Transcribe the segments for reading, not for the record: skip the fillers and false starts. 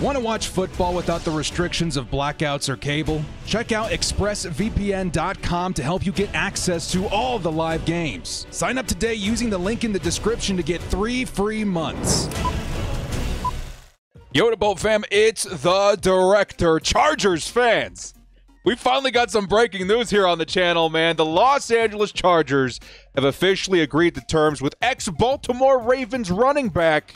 Want to watch football without the restrictions of blackouts or cable? Check out ExpressVPN.com to help you get access to all the live games. Sign up today using the link in the description to get 3 free months. Yo, to Bolt fam, it's the director. Chargers fans, we finally got some breaking news here on the channel, man. The Los Angeles Chargers have officially agreed to terms with ex-Baltimore Ravens running back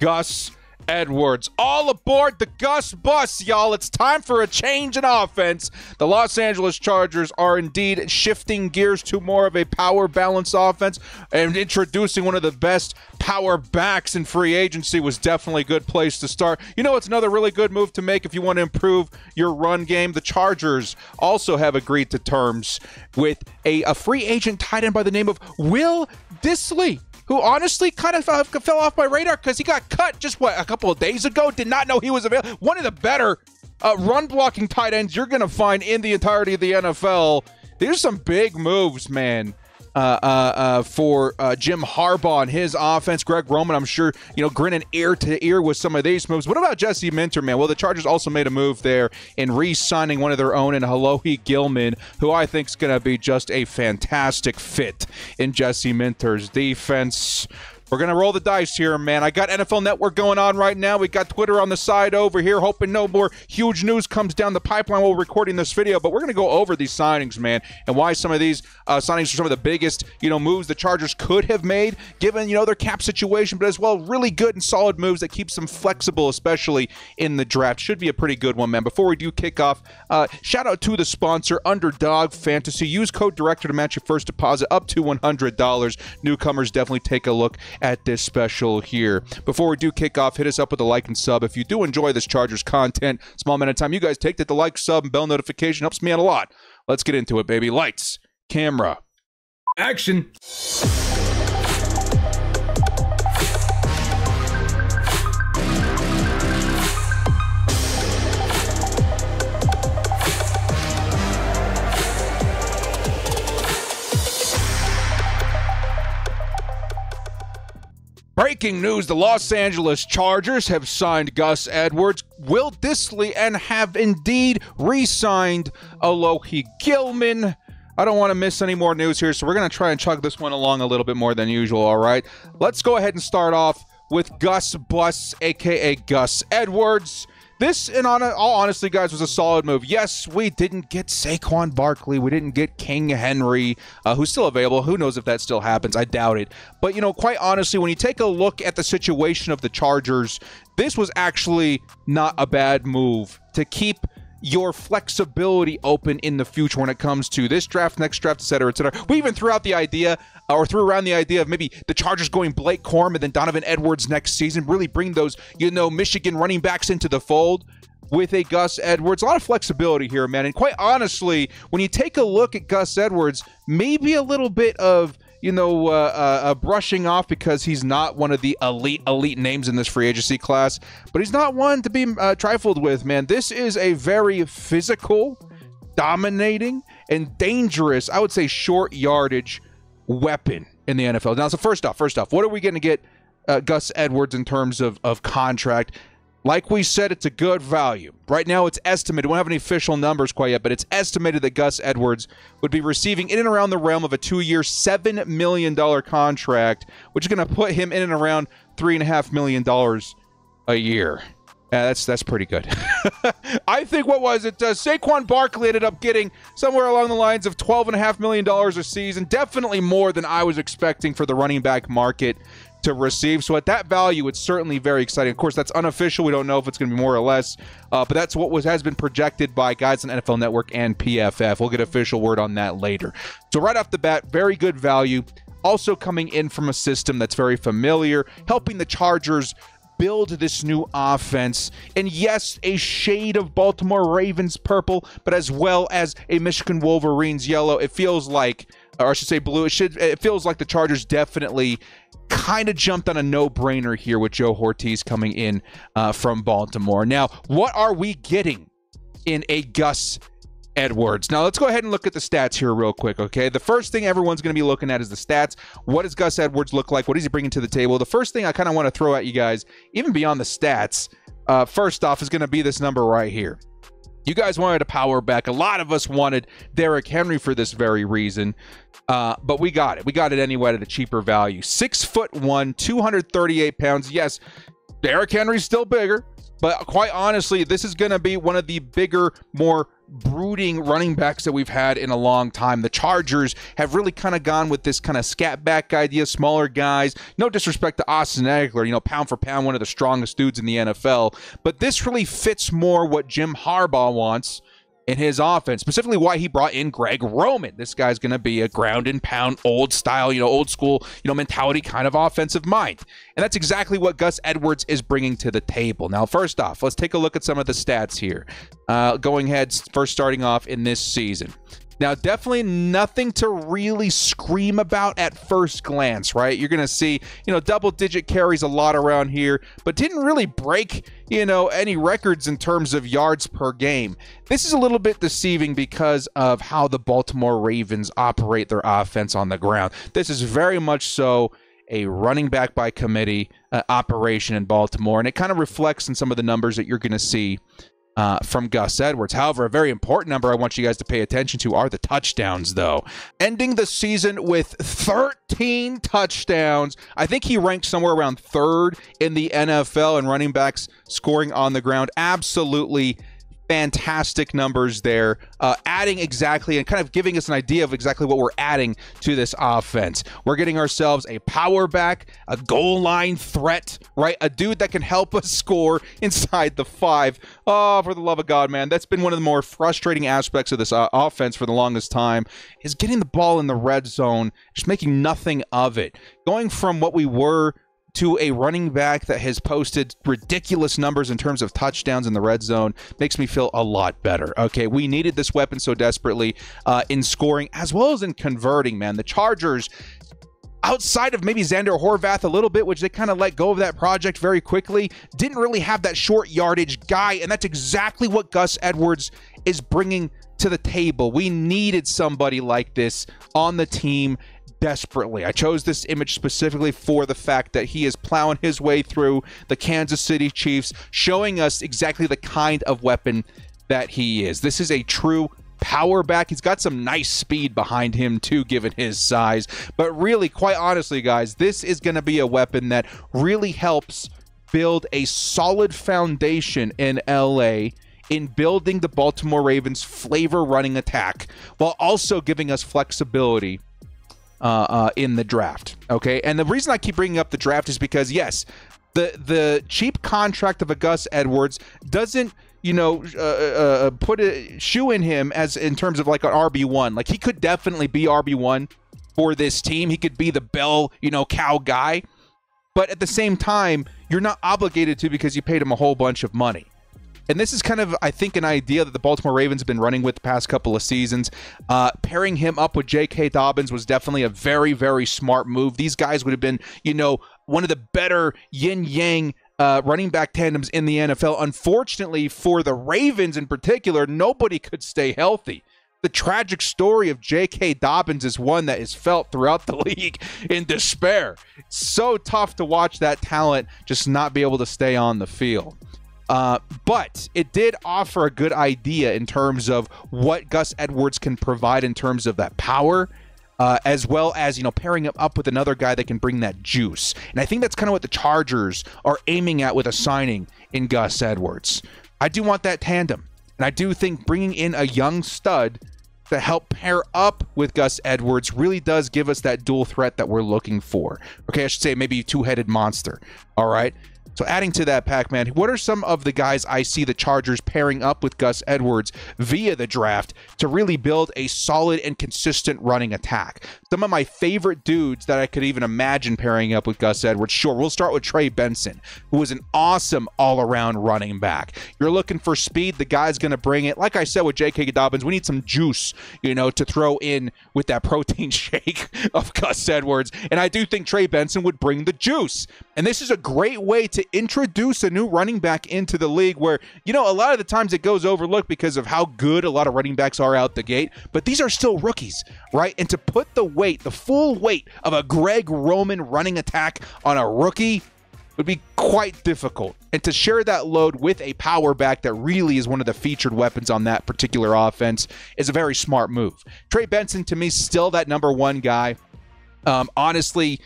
Gus Edwards. All aboard the Gus bus, y'all. It's time for a change in offense. The Los Angeles Chargers are indeed shifting gears to more of a power balance offense, and introducing one of the best power backs in free agency was definitely a good place to start. You know, it's another really good move to make if you want to improve your run game. The Chargers also have agreed to terms with a free agent tight end by the name of Will Dissly, who honestly kind of fell off my radar because he got cut just, what, a couple of days ago? Did not know he was available. One of the better run-blocking tight ends you're going to find in the entirety of the NFL. There's some big moves, man, for Jim Harbaugh and his offense. Greg Roman, I'm sure, you know, grinning ear to ear with some of these moves. What about Jesse Minter, man? Well, the Chargers also made a move there in re-signing one of their own in Alohi Gilman, who I think is going to be just a fantastic fit in Jesse Minter's defense. We're going to roll the dice here, man. I got NFL Network going on right now. We got Twitter on the side over here, hoping no more huge news comes down the pipeline while we're recording this video. But we're going to go over these signings, man, and why some of these signings are some of the biggest, you know, moves the Chargers could have made, given, you know, their cap situation, but as well, really good and solid moves that keeps them flexible, especially in the draft. Should be a pretty good one, man. Before we do kick off, shout out to the sponsor, Underdog Fantasy. Use code DIRECTOR to match your first deposit up to $100. Newcomers, definitely take a look at this special here. Before we do kick off, hit us up with a like and sub if you do enjoy this Chargers content. Small amount of time you guys take that, the like, sub, and bell notification helps me out a lot. Let's get into it, baby. Lights, camera, action. Breaking news, the Los Angeles Chargers have signed Gus Edwards, Will Dissly, and have indeed re-signed Alohi Gilman. I don't want to miss any more news here, so we're going to try and chug this one along a little bit more than usual, all right? Let's go ahead and start off with Gus Bus, a.k.a. Gus Edwards. This, in all honesty, guys, was a solid move. Yes, we didn't get Saquon Barkley. We didn't get King Henry, who's still available. Who knows if that still happens? I doubt it. But, you know, quite honestly, when you take a look at the situation of the Chargers, this was actually not a bad move to keep your flexibility open in the future when it comes to this draft, next draft, et cetera, et cetera. We even threw out the idea, or threw around the idea of maybe the Chargers going Blake Corum and then Donovan Edwards next season, really bring those, you know, Michigan running backs into the fold with a Gus Edwards. A lot of flexibility here, man. And quite honestly, when you take a look at Gus Edwards, maybe a little bit of, you know, brushing off because he's not one of the elite names in this free agency class, but he's not one to be trifled with, man. This is a very physical, dominating, and dangerous, I would say, short yardage weapon in the NFL. Now, so first off, what are we going to get Gus Edwards in terms of contract? Like we said, it's a good value. Right now, it's estimated. We don't have any official numbers quite yet, but it's estimated that Gus Edwards would be receiving in and around the realm of a 2-year, $7 million contract, which is going to put him in and around $3.5 million a year. Yeah, that's pretty good. I think, what was it? Saquon Barkley ended up getting somewhere along the lines of $12.5 million a season, definitely more than I was expecting for the running back market to receive. So at that value, it's certainly very exciting. Of course, that's unofficial. We don't know if it's going to be more or less, but that's what has been projected by guys on NFL Network and PFF. We'll get official word on that later. So right off the bat, very good value. Also coming in from a system that's very familiar, helping the Chargers build this new offense. And yes, a shade of Baltimore Ravens purple, but as well as a Michigan Wolverines yellow. It feels like, or I should say blue. It feels like the Chargers definitely kind of jumped on a no-brainer here with Joe Hortiz coming in from Baltimore. Now, what are we getting in a Gus Edwards? Now, let's go ahead and look at the stats here real quick, okay? The first thing everyone's going to be looking at is the stats. What does Gus Edwards look like? What is he bringing to the table? The first thing I kind of want to throw at you guys, even beyond the stats, first off is going to be this number right here. You guys wanted a power back. A lot of us wanted Derrick Henry for this very reason, but we got it. We got it anyway at a cheaper value. 6'1", 238 pounds. Yes, Derrick Henry's still bigger, but quite honestly, this is going to be one of the bigger, more brooding running backs that we've had in a long time. The Chargers have really kind of gone with this kind of scat back idea, smaller guys. No disrespect to Austin Ekeler, you know, pound for pound, one of the strongest dudes in the NFL. But this really fits more what Jim Harbaugh wants in his offense, specifically why he brought in Greg Roman. This guy's going to be a ground and pound, old style, you know, old school, you know, mentality kind of offensive mind. And that's exactly what Gus Edwards is bringing to the table. Now, first off, let's take a look at some of the stats here. Going ahead, first starting off in this season. Now, definitely nothing to really scream about at first glance, right? You're going to see, you know, double-digit carries a lot around here, but didn't really break, you know, any records in terms of yards per game. This is a little bit deceiving because of how the Baltimore Ravens operate their offense on the ground. This is very much so a running back by committee operation in Baltimore, and it kind of reflects in some of the numbers that you're going to see from Gus Edwards. However, a very important number I want you guys to pay attention to are the touchdowns, though. Ending the season with 13 touchdowns. I think he ranked somewhere around third in the NFL in running backs scoring on the ground. Absolutely fantastic numbers there, adding exactly and kind of giving us an idea of exactly what we're adding to this offense. We're getting ourselves a power back, a goal line threat, right? A dude that can help us score inside the five. Oh, for the love of God, man, that's been one of the more frustrating aspects of this offense for the longest time, is getting the ball in the red zone, just making nothing of it. Going from what we were to a running back that has posted ridiculous numbers in terms of touchdowns in the red zone makes me feel a lot better. Okay, we needed this weapon so desperately in scoring as well as in converting, man. The Chargers, outside of maybe Xander Horvath a little bit, which they kind of let go of that project very quickly, didn't really have that short yardage guy, and that's exactly what Gus Edwards is bringing to the table. We needed somebody like this on the team desperately. I chose this image specifically for the fact that he is plowing his way through the Kansas City Chiefs, showing us exactly the kind of weapon that he is. This is a true power back. He's got some nice speed behind him too, given his size. But really, quite honestly, guys, this is going to be a weapon that really helps build a solid foundation in LA in building the Baltimore Ravens flavor running attack, while also giving us flexibility in the draft. Okay, and the reason I keep bringing up the draft is because, yes, the cheap contract of a Gus Edwards doesn't, you know, put a shoe in him as in terms of like an RB1. Like, he could definitely be RB1 for this team. He could be the bell, you know, cow guy, but at the same time, you're not obligated to because you paid him a whole bunch of money. And this is kind of, I think, an idea that the Baltimore Ravens have been running with the past couple of seasons. Pairing him up with J.K. Dobbins was definitely a very, very smart move. These guys would have been, you know, one of the better yin-yang running back tandems in the NFL. Unfortunately, for the Ravens in particular, nobody could stay healthy. The tragic story of J.K. Dobbins is one that is felt throughout the league in despair. It's so tough to watch that talent just not be able to stay on the field. But it did offer a good idea in terms of what Gus Edwards can provide in terms of that power, as well as, you know, pairing him up with another guy that can bring that juice. And I think that's kind of what the Chargers are aiming at with a signing in Gus Edwards. I do want that tandem, and I do think bringing in a young stud to help pair up with Gus Edwards really does give us that dual threat that we're looking for. Okay, I should say maybe two-headed monster, all right? So adding to that pack, man, what are some of the guys I see the Chargers pairing up with Gus Edwards via the draft to really build a solid and consistent running attack? Some of my favorite dudes that I could even imagine pairing up with Gus Edwards. Sure, we'll start with Trey Benson, who is an awesome all-around running back. You're looking for speed. The guy's going to bring it. Like I said with J.K. Dobbins, we need some juice, you know, to throw in with that protein shake of Gus Edwards. And I do think Trey Benson would bring the juice. And this is a great way to introduce a new running back into the league where, you know, a lot of the times it goes overlooked because of how good a lot of running backs are out the gate, but these are still rookies, right? And to put the weight, the full weight of a Greg Roman running attack on a rookie would be quite difficult. And to share that load with a power back that really is one of the featured weapons on that particular offense is a very smart move. Trey Benson, to me, still that number one guy. Honestly,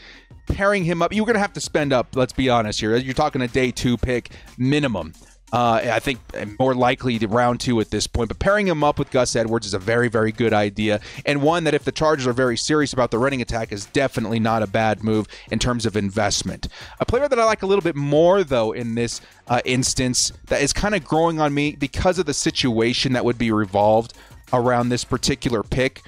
pairing him up, you're going to have to spend up, let's be honest here. You're talking a day two pick minimum. I think more likely to round two at this point, but pairing him up with Gus Edwards is a very, very good idea, and one that if the Chargers are very serious about the running attack is definitely not a bad move in terms of investment. A player that I like a little bit more, though, in this instance that is kind of growing on me because of the situation that would be revolved around this particular pick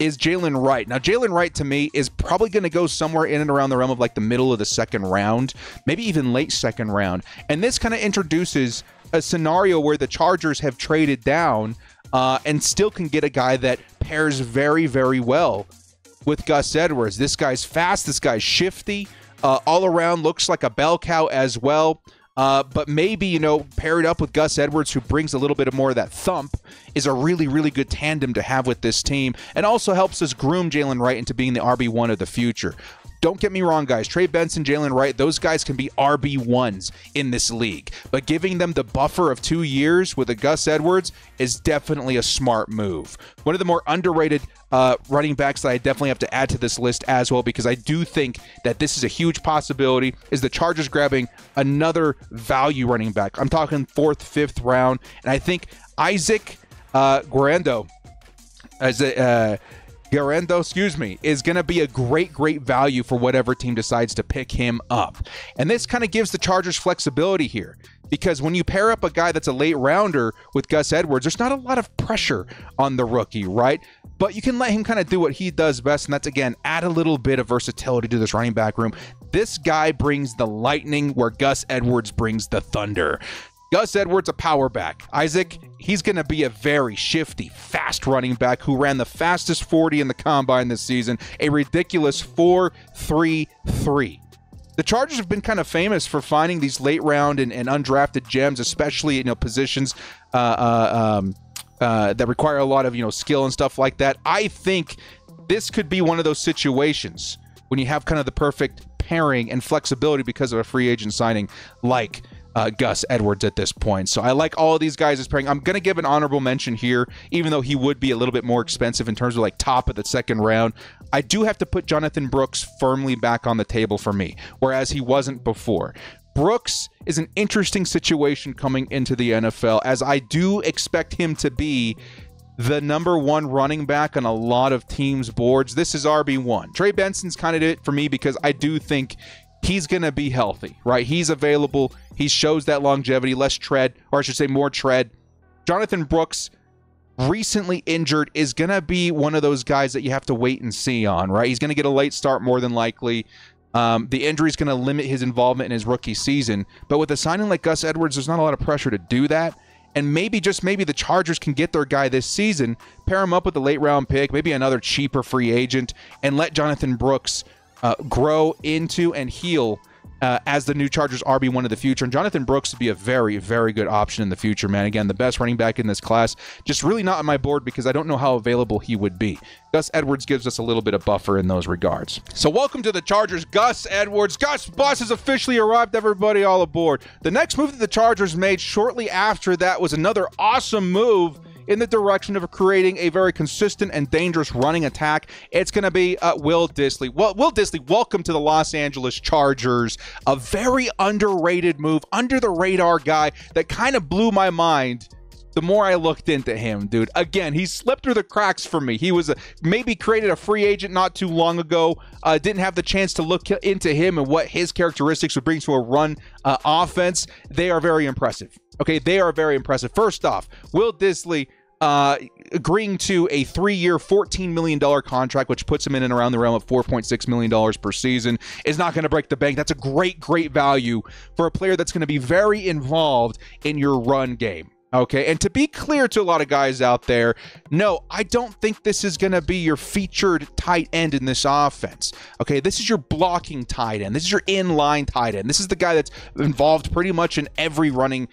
is Jaylen Wright. Now, Jaylen Wright, to me, is probably going to go somewhere in and around the realm of like the middle of the second round, maybe even late second round. And this kind of introduces a scenario where the Chargers have traded down and still can get a guy that pairs very, very well with Gus Edwards. This guy's fast. This guy's shifty. All around looks like a bell cow as well. But maybe, you know, paired up with Gus Edwards, who brings a little bit of more of that thump, is a really, really good tandem to have with this team, and also helps us groom Jaylen Wright into being the RB1 of the future. Don't get me wrong, guys. Trey Benson, Jaylen Wright, those guys can be RB1s in this league. But giving them the buffer of 2 years with a Gus Edwards is definitely a smart move. One of the more underrated running backs that I definitely have to add to this list as well, because I do think that this is a huge possibility, is the Chargers grabbing another value running back. I'm talking fourth, fifth round. And I think Isaac Guerendo as a... Guerendo, excuse me, is going to be a great, great value for whatever team decides to pick him up. And this kind of gives the Chargers flexibility here, because when you pair up a guy that's a late rounder with Gus Edwards, there's not a lot of pressure on the rookie, right? But you can let him kind of do what he does best, and that's, again, add a little bit of versatility to this running back room. This guy brings the lightning where Gus Edwards brings the thunder. Gus Edwards, a power back. Isaac, he's going to be a very shifty, fast running back who ran the fastest 40 in the combine this season, a ridiculous 4.33. The Chargers have been kind of famous for finding these late round and undrafted gems, especially, you know, positions that require a lot of, you know, skill and stuff like that. I think this could be one of those situations when you have kind of the perfect pairing and flexibility because of a free agent signing like Gus Edwards at this point. So I like all of these guys as pairing. I'm going to give an honorable mention here, even though he would be a little bit more expensive in terms of like top of the second round. I do have to put Jonathan Brooks firmly back on the table for me, whereas he wasn't before. Brooks is an interesting situation coming into the NFL, as I do expect him to be the number one running back on a lot of teams' boards. This is RB1. Trey Benson's kind of it for me because I do think he's going to be healthy, right? He's available. He shows that longevity, less tread, or I should say more tread. Jonathan Brooks, recently injured, is going to be one of those guys that you have to wait and see on, right? He's going to get a late start more than likely. The injury is going to limit his involvement in his rookie season. But with a signing like Gus Edwards, there's not a lot of pressure to do that. And maybe, just maybe, the Chargers can get their guy this season, pair him up with a late-round pick, maybe another cheaper free agent, and let Jonathan Brooks grow into and heal as the new Chargers RB1 of the future. And Jonathan Brooks would be a very, very good option in the future, man. Again, the best running back in this class. Just really not on my board because I don't know how available he would be. Gus Edwards gives us a little bit of buffer in those regards. So welcome to the Chargers, Gus Edwards. Gus Bus has officially arrived. Everybody all aboard. The next move that the Chargers made shortly after that was another awesome move in the direction of creating a very consistent and dangerous running attack. It's going to be Will Dissly. Well, Will Dissly, welcome to the Los Angeles Chargers. A very underrated move, under-the-radar guy that kind of blew my mind the more I looked into him, dude. Again, he slipped through the cracks for me. He was maybe created a free agent not too long ago. Didn't have the chance to look into him and what his characteristics would bring to a run offense. They are very impressive. Okay, they are very impressive. First off, Will Dissly agreeing to a 3-year, $14 million contract, which puts him in and around the realm of $4.6 million per season, is not going to break the bank. That's a great, great value for a player that's going to be very involved in your run game. Okay, and to be clear to a lot of guys out there, no, I don't think this is going to be your featured tight end in this offense. Okay, this is your blocking tight end. This is your inline tight end. This is the guy that's involved pretty much in every running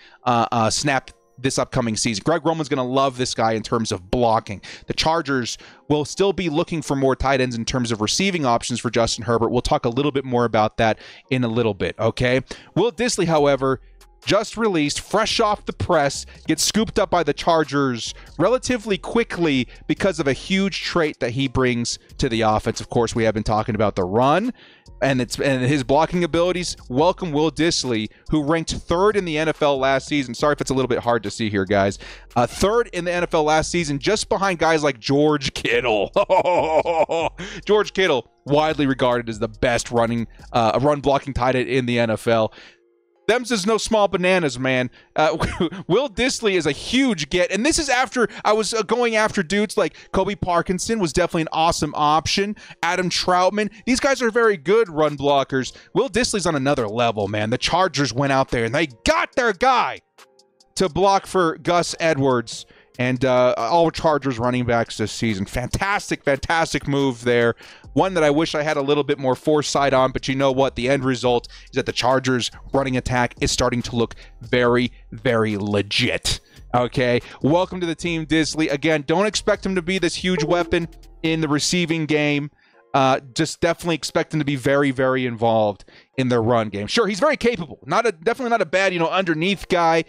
snap this upcoming season. Greg Roman's going to love this guy in terms of blocking. The Chargers will still be looking for more tight ends in terms of receiving options for Justin Herbert. We'll talk a little bit more about that in a little bit, okay? Will Dissly, however, just released, fresh off the press, gets scooped up by the Chargers relatively quickly because of a huge trait that he brings to the offense. Of course, we have been talking about the run and his blocking abilities. Welcome Will Dissly, who ranked third in the NFL last season. Sorry if it's a little bit hard to see here, guys. Third in the NFL last season, just behind guys like George Kittle. George Kittle, widely regarded as the best run blocking tight end in the NFL. Them's is no small bananas, man. Will Dissly is a huge get, and this is after I was going after dudes like Kobe Parkinson was definitely an awesome option. Adam Troutman. These guys are very good run blockers. Will Dissly's on another level, man. The Chargers went out there, and they got their guy to block for Gus Edwards and all Chargers running backs this season. Fantastic, fantastic move there. One that I wish I had a little bit more foresight on, but you know what? The end result is that the Chargers running attack is starting to look very, very legit. Okay, welcome to the team, Dissly. Again, don't expect him to be this huge weapon in the receiving game. Just definitely expect him to be very, very involved in their run game. Sure, he's very capable. Definitely not a bad, underneath guy.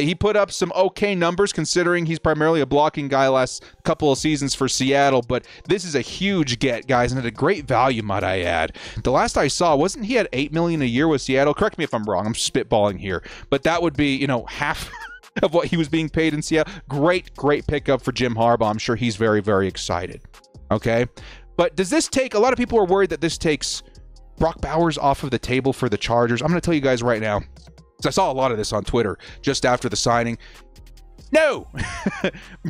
He put up some okay numbers considering he's primarily a blocking guy last couple of seasons for Seattle, but this is a huge get, guys, and at a great value, might I add. The last I saw, wasn't he at $8 million a year with Seattle? Correct me if I'm wrong. I'm spitballing here, but that would be, half of what he was being paid in Seattle. Great, great pickup for Jim Harbaugh. I'm sure he's very, very excited. Okay, but does this take, a lot of people are worried that this takes Brock Bowers off of the table for the Chargers. I'm going to tell you guys right now, because I saw a lot of this on Twitter just after the signing. No!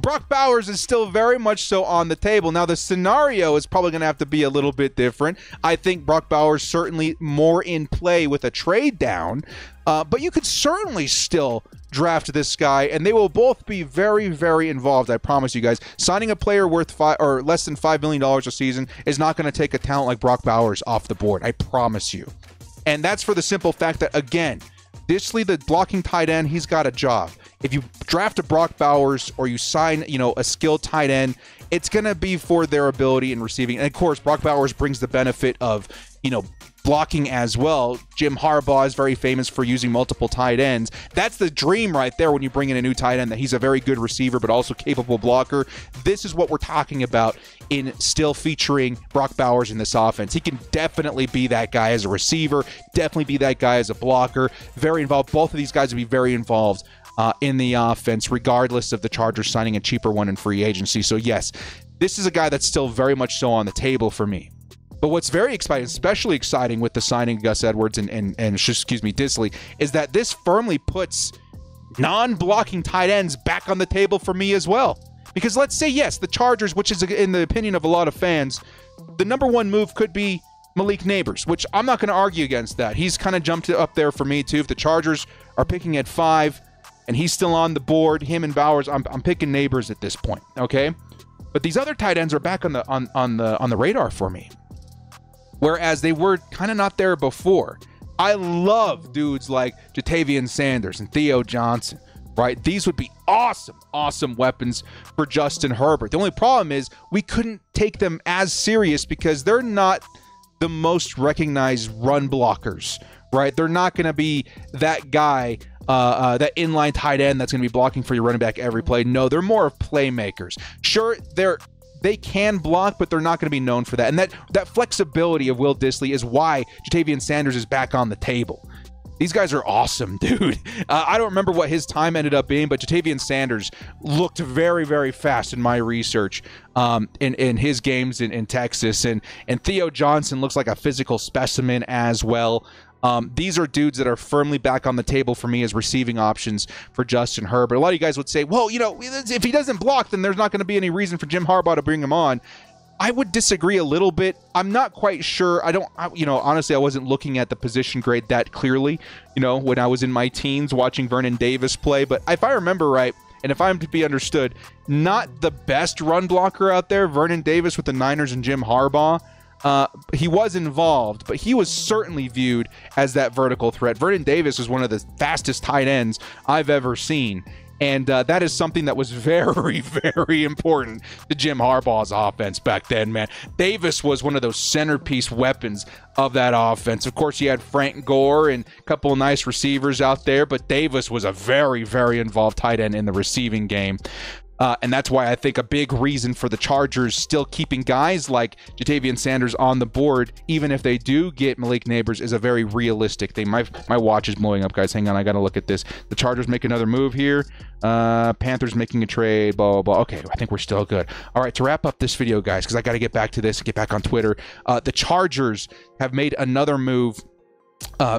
Brock Bowers is still very much so on the table. Now, the scenario is probably going to have to be a little bit different. I think Brock Bowers certainly more in play with a trade down, but you could certainly still draft this guy, and they will both be very, very involved. I promise you guys, signing a player worth less than $5 million a season is not going to take a talent like Brock Bowers off the board. I promise you. And that's for the simple fact that, again, Dissly, the blocking tight end, he's got a job. If you draft a Brock Bowers or you sign, a skilled tight end, it's going to be for their ability in receiving. And of course, Brock Bowers brings the benefit of, blocking as well. Jim Harbaugh is very famous for using multiple tight ends. That's the dream right there when you bring in a new tight end, that he's a very good receiver but also capable blocker. This is what we're talking about in still featuring Brock Bowers in this offense. He can definitely be that guy as a receiver, definitely be that guy as a blocker, very involved. Both of these guys will be very involved in the offense, regardless of the Chargers signing a cheaper one in free agency. So yes, this is a guy that's still very much so on the table for me. But what's very exciting, especially exciting with the signing of Gus Edwards and Dissly, is that this firmly puts non-blocking tight ends back on the table for me as well. Because let's say, yes, the Chargers, which is in the opinion of a lot of fans, the number one move could be Malik Nabers, which I'm not going to argue against that. He's kind of jumped up there for me, too. If the Chargers are picking at 5 and he's still on the board, him and Bowers, I'm picking Nabers at this point, okay? But these other tight ends are back on the radar for me, whereas they were kind of not there before. I love dudes like Jatavian Sanders and Theo Johnson, right? These would be awesome, awesome weapons for Justin Herbert. The only problem is we couldn't take them as serious because they're not the most recognized run blockers, right? They're not going to be that guy, that inline tight end that's going to be blocking for your running back every play. No, they're more of playmakers. Sure, they can block, but they're not going to be known for that. And that flexibility of Will Dissly is why Jatavian Sanders is back on the table. These guys are awesome, dude. I don't remember what his time ended up being, but Jatavian Sanders looked very, very fast in my research in his games in Texas. And Theo Johnson looks like a physical specimen as well. These are dudes that are firmly back on the table for me as receiving options for Justin Herbert. A lot of you guys would say, well, if he doesn't block, then there's not going to be any reason for Jim Harbaugh to bring him on. I would disagree a little bit. I'm not quite sure. Honestly, I wasn't looking at the position grade that clearly, when I was in my teens watching Vernon Davis play. But if I remember right, and if I'm to be understood, not the best run blocker out there, Vernon Davis with the Niners and Jim Harbaugh. He was involved, but he was certainly viewed as that vertical threat. Vernon Davis was one of the fastest tight ends I've ever seen. And that is something that was very, very important to Jim Harbaugh's offense back then, man. Davis was one of those centerpiece weapons of that offense. Of course, you had Frank Gore and a couple of nice receivers out there, but Davis was a very, very involved tight end in the receiving game. And that's why I think a big reason for the Chargers still keeping guys like Jatavian Sanders on the board, even if they do get Malik Nabers, is a very realistic thing. My watch is blowing up, guys. Hang on, I got to look at this. The Chargers make another move here. Panthers making a trade, blah, blah, blah. Okay, I think we're still good. All right, to wrap up this video, guys, because I got to get back to this and get back on Twitter. The Chargers have made another move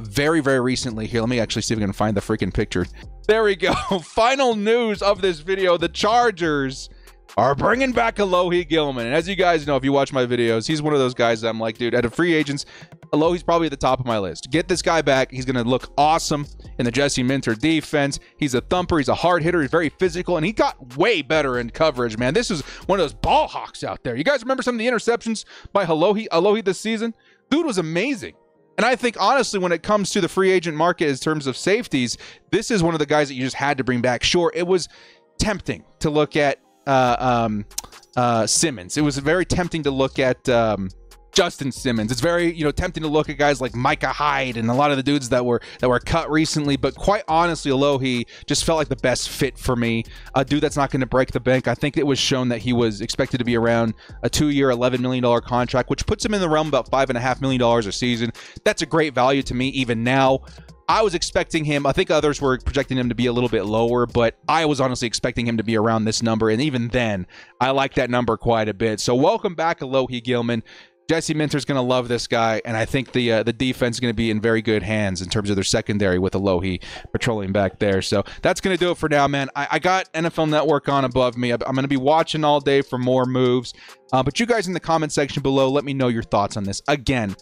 very, very recently here. Let me actually see if we can find the freaking picture. There we go. Final news of this video. The Chargers are bringing back Alohi Gilman. And as you guys know, if you watch my videos, he's one of those guys that I'm like, dude, out of free agents, Alohi's probably at the top of my list. Get this guy back. He's going to look awesome in the Jesse Minter defense. He's a thumper. He's a hard hitter. He's very physical. And he got way better in coverage, man. This is one of those ball hawks out there. You guys remember some of the interceptions by Alohi this season? Dude was amazing. And I think, honestly, when it comes to the free agent market in terms of safeties, this is one of the guys that you just had to bring back. Sure, it was tempting to look at Simmons. It was very tempting to look at Justin Simmons. It's very, you know, tempting to look at guys like Micah Hyde and a lot of the dudes that were cut recently. But quite honestly, Alohi just felt like the best fit for me. A dude that's not going to break the bank. I think it was shown that he was expected to be around a two-year, $11 million contract, which puts him in the realm about $5.5 million a season. That's a great value to me even now. I was expecting him, I think others were projecting him to be a little bit lower, but I was honestly expecting him to be around this number. And even then, I like that number quite a bit. So welcome back, Alohi Gilman. Jesse Minter's going to love this guy, and I think the defense is going to be in very good hands in terms of their secondary with Alohi patrolling back there. So that's going to do it for now, man. I got NFL Network on above me. I'm going to be watching all day for more moves. But you guys in the comment section below, let me know your thoughts on this. Again,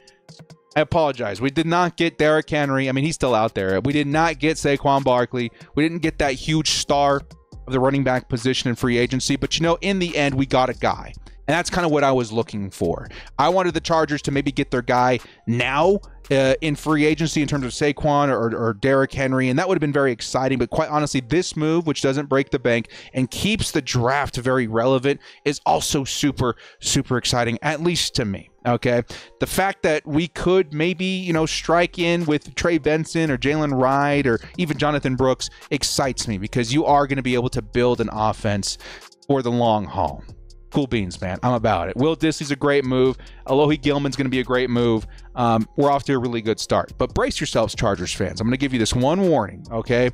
I apologize. We did not get Derrick Henry. I mean, he's still out there. We did not get Saquon Barkley. We didn't get that huge star of the running back position in free agency. But, you know, in the end, we got a guy. And that's kind of what I was looking for. I wanted the Chargers to maybe get their guy now in free agency in terms of Saquon or Derrick Henry, and that would have been very exciting. But quite honestly, this move, which doesn't break the bank and keeps the draft very relevant, is also super, super exciting, at least to me. Okay, the fact that we could maybe, you know, strike in with Trey Benson or Jaylen Wright or even Jonathan Brooks excites me because you are going to be able to build an offense for the long haul. Cool beans, man. I'm about it. Will Dissly's a great move. Alohi Gilman's going to be a great move. We're off to a really good start. But brace yourselves, Chargers fans. I'm going to give you this one warning, okay?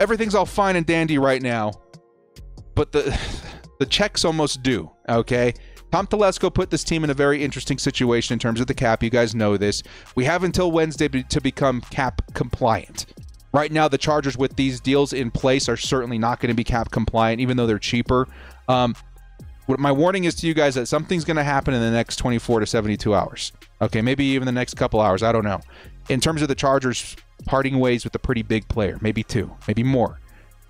Everything's all fine and dandy right now, but the check's almost due, okay? Tom Telesco put this team in a very interesting situation in terms of the cap. You guys know this. We have until Wednesday to become cap compliant. Right now, the Chargers with these deals in place are certainly not going to be cap compliant, even though they're cheaper. What my warning is to you guys that something's going to happen in the next 24 to 72 hours. Okay, maybe even the next couple hours. I don't know. In terms of the Chargers parting ways with a pretty big player, maybe two, maybe more.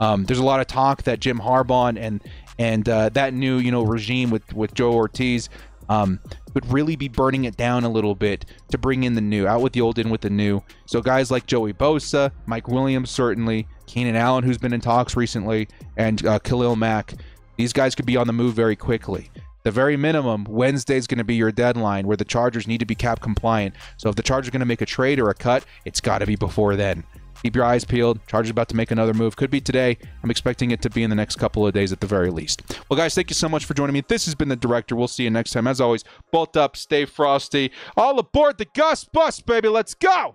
There's a lot of talk that Jim Harbaugh and that new, you know, regime with Joe Hortiz would really be burning it down a little bit to bring in the new, out with the old, in with the new. So guys like Joey Bosa, Mike Williams certainly, Keenan Allen, who's been in talks recently, and Khalil Mack. These guys could be on the move very quickly. The very minimum, Wednesday's going to be your deadline where the Chargers need to be cap compliant. So if the Chargers are going to make a trade or a cut, it's got to be before then. Keep your eyes peeled. Chargers about to make another move. Could be today. I'm expecting it to be in the next couple of days at the very least. Well, guys, thank you so much for joining me. This has been The Director. We'll see you next time. As always, bolt up, stay frosty. All aboard the Gus Bus, baby. Let's go!